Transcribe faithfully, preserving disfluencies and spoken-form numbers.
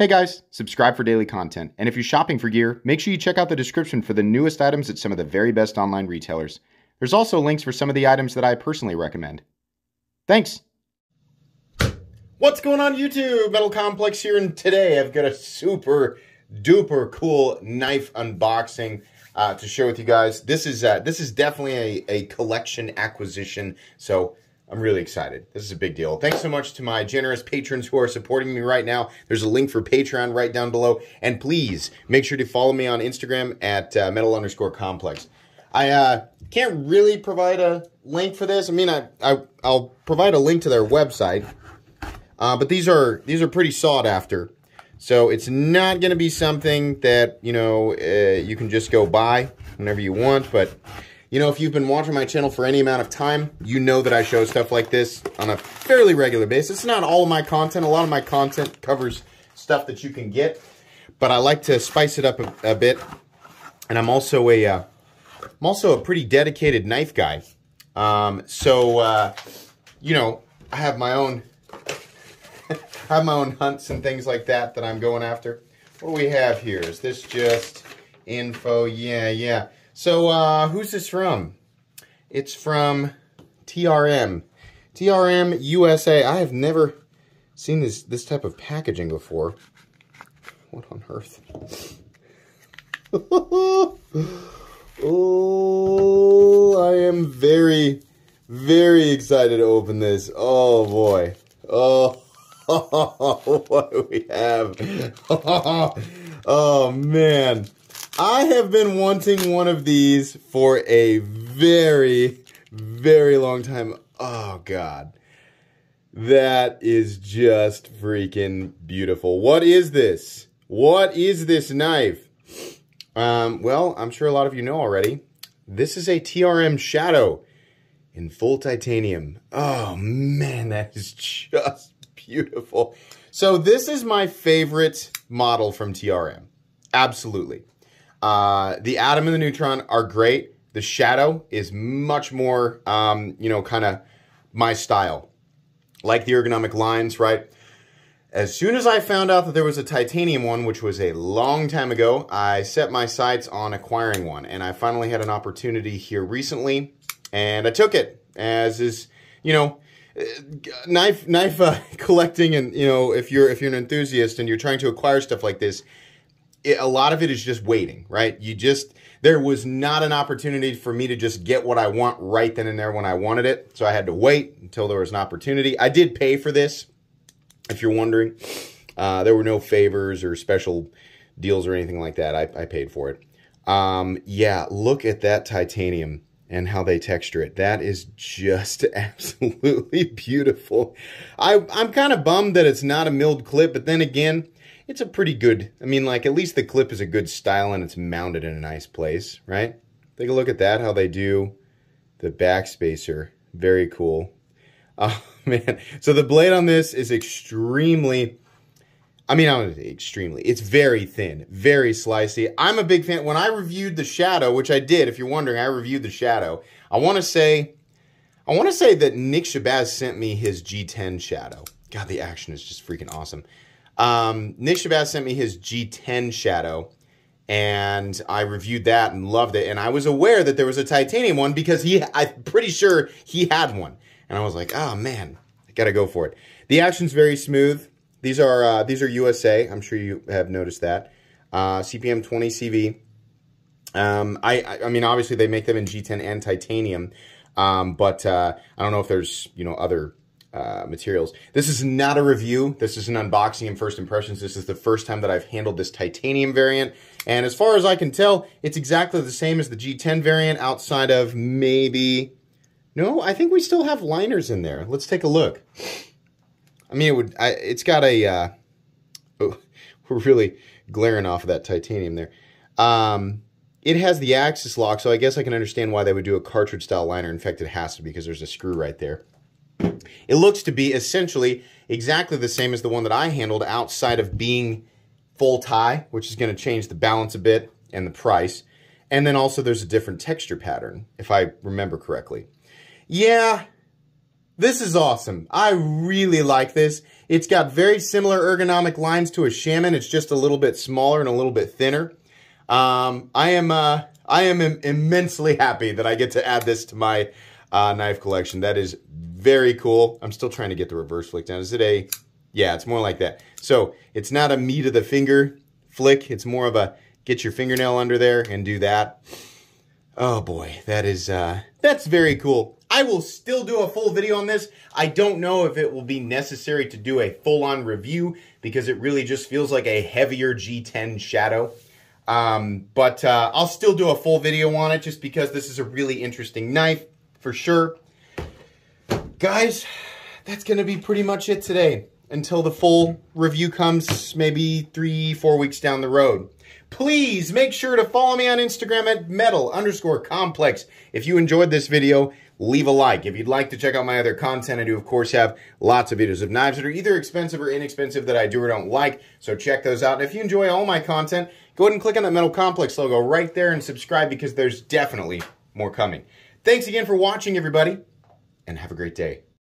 Hey guys, subscribe for daily content. And if you're shopping for gear, make sure you check out the description for the newest items at some of the very best online retailers. There's also links for some of the items that I personally recommend. Thanks. What's going on YouTube? Metal Complex here, and today I've got a super duper cool knife unboxing uh, to share with you guys. This is uh, this is definitely a, a collection acquisition, so I'm really excited. This is a big deal. Thanks so much to my generous patrons who are supporting me right now. There's a link for Patreon right down below. And please make sure to follow me on Instagram at uh, metal underscore complex. I uh, can't really provide a link for this. I mean, I, I, I'll provide a link to their website. Uh, but these are, these are pretty sought after. So it's not going to be something that, you know, uh, you can just go buy whenever you want. But you know, if you've been watching my channel for any amount of time, you know that I show stuff like this on a fairly regular basis. It's not all of my content. A lot of my content covers stuff that you can get, but I like to spice it up a, a bit. And I'm also a, uh, I'm also a pretty dedicated knife guy. Um, so, uh, you know, I have my own, I have my own hunts and things like that that I'm going after. What do we have here? Is this just info? Yeah, yeah. So, uh, who's this from? It's from T R M. T R M U S A. I have never seen this, this type of packaging before. What on earth? Oh, I am very, very excited to open this. Oh, boy. Oh, what do we have? Oh, man. I have been wanting one of these for a very, very long time. Oh, God. That is just freaking beautiful. What is this? What is this knife? Um, well, I'm sure a lot of you know already. This is a T R M Shadow in full titanium. Oh, man, that is just beautiful. So this is my favorite model from T R M. Absolutely. Uh, the Atom and the Neutron are great. The Shadow is much more, um, you know, kind of my style. Like the ergonomic lines, right? As soon as I found out that there was a titanium one, which was a long time ago, I set my sights on acquiring one. And I finally had an opportunity here recently, and I took it. As is, you know, knife knife uh, collecting, and, you know, if you're, if you're an enthusiast and you're trying to acquire stuff like this, It, a lot of it is just waiting, right? You just, there was not an opportunity for me to just get what I want right then and there when I wanted it. So I had to wait until there was an opportunity. I did pay for this, if you're wondering. Uh, there were no favors or special deals or anything like that. I, I paid for it. Um, yeah, look at that titanium and how they texture it. That is just absolutely beautiful. I, I'm kind of bummed that it's not a milled clip, but then again, it's a pretty good, I mean, like, at least the clip is a good style and it's mounted in a nice place, right? Take a look at that, how they do the backspacer. Very cool. Oh, man. So the blade on this is extremely, I mean, I'm going to say extremely, it's very thin, very slicey. I'm a big fan. When I reviewed the Shadow, which I did, if you're wondering, I reviewed the Shadow. I want to say, I want to say that Nick Shabazz sent me his G ten Shadow. God, the action is just freaking awesome. Um, Nick Shabazz sent me his G ten Shadow, and I reviewed that and loved it. And I was aware that there was a titanium one because he, I'm pretty sure he had one. And I was like, oh man, I gotta go for it. The action's very smooth. These are, uh, these are U S A. I'm sure you have noticed that. Uh, C P M twenty C V. Um, I, I mean, obviously they make them in G ten and titanium. Um, but, uh, I don't know if there's, you know, other Uh, materials. This is not a review. This is an unboxing and first impressions. This is the first time that I've handled this titanium variant. And as far as I can tell, it's exactly the same as the G ten variant outside of maybe, no, I think we still have liners in there. Let's take a look. I mean, it would, I, it's got a, uh, oh, we're really glaring off of that titanium there. Um, it has the axis lock, so I guess I can understand why they would do a cartridge style liner. In fact, it has to, because there's a screw right there. It looks to be essentially exactly the same as the one that I handled outside of being full tie, which is going to change the balance a bit and the price. And then also there's a different texture pattern, if I remember correctly. Yeah, This is awesome. I really like this. It's got very similar ergonomic lines to a Shaman. It's just a little bit smaller and a little bit thinner. Um, I am uh, I am im- immensely happy that I get to add this to my uh, knife collection. That is very cool. I'm still trying to get the reverse flick down. Is it a... Yeah, it's more like that. So it's not a meat of the finger flick. It's more of a get your fingernail under there and do that. Oh boy, that is uh, that's very cool. I will still do a full video on this. I don't know if it will be necessary to do a full-on review because it really just feels like a heavier G ten Shadow. Um, but uh, I'll still do a full video on it just because this is a really interesting knife for sure. Guys, that's going to be pretty much it today until the full review comes maybe three, four weeks down the road. Please make sure to follow me on Instagram at metal underscore complex. If you enjoyed this video, leave a like. If you'd like to check out my other content, I do, of course, have lots of videos of knives that are either expensive or inexpensive that I do or don't like, so check those out. And if you enjoy all my content, go ahead and click on that Metal Complex logo right there and subscribe because there's definitely more coming. Thanks again for watching, everybody, and have a great day.